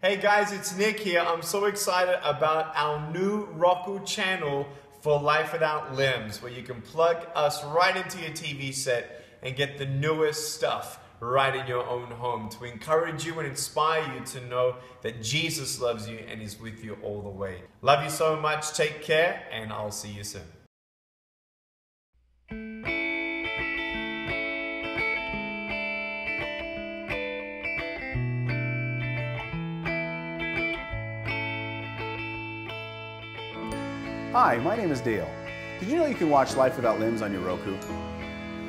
Hey guys, it's Nick here. I'm so excited about our new Roku channel for Life Without Limbs, where you can plug us right into your TV set and get the newest stuff right in your own home to encourage you and inspire you to know that Jesus loves you and is with you all the way. Love you so much. Take care, and I'll see you soon. Hi, my name is Dale. Did you know you can watch Life Without Limbs on your Roku?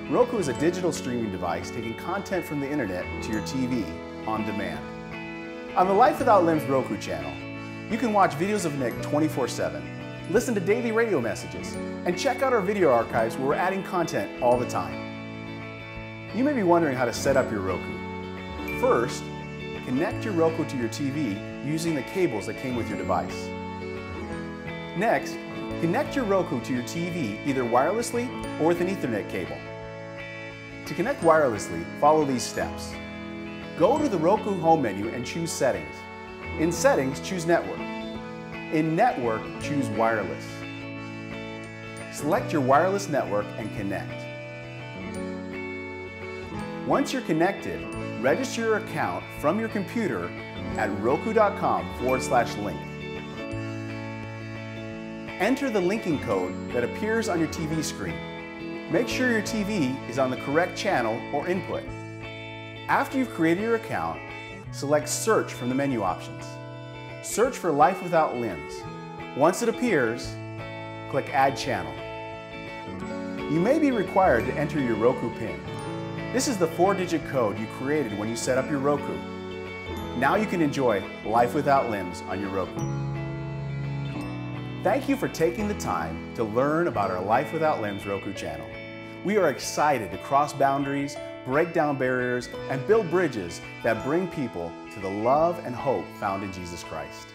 Roku is a digital streaming device taking content from the internet to your TV on demand. On the Life Without Limbs Roku channel, you can watch videos of Nick 24/7, listen to daily radio messages, and check out our video archives where we're adding content all the time. You may be wondering how to set up your Roku. First, connect your Roku to your TV using the cables that came with your device. Next, connect your Roku to your TV either wirelessly or with an Ethernet cable. To connect wirelessly, follow these steps. Go to the Roku home menu and choose Settings. In Settings, choose Network. In Network, choose Wireless. Select your wireless network and connect. Once you're connected, register your account from your computer at roku.com/link. Enter the linking code that appears on your TV screen. Make sure your TV is on the correct channel or input. After you've created your account, select Search from the menu options. Search for Life Without Limbs. Once it appears, click Add Channel. You may be required to enter your Roku PIN. This is the 4-digit code you created when you set up your Roku. Now you can enjoy Life Without Limbs on your Roku. Thank you for taking the time to learn about our Life Without Limbs Roku channel. We are excited to cross boundaries, break down barriers, and build bridges that bring people to the love and hope found in Jesus Christ.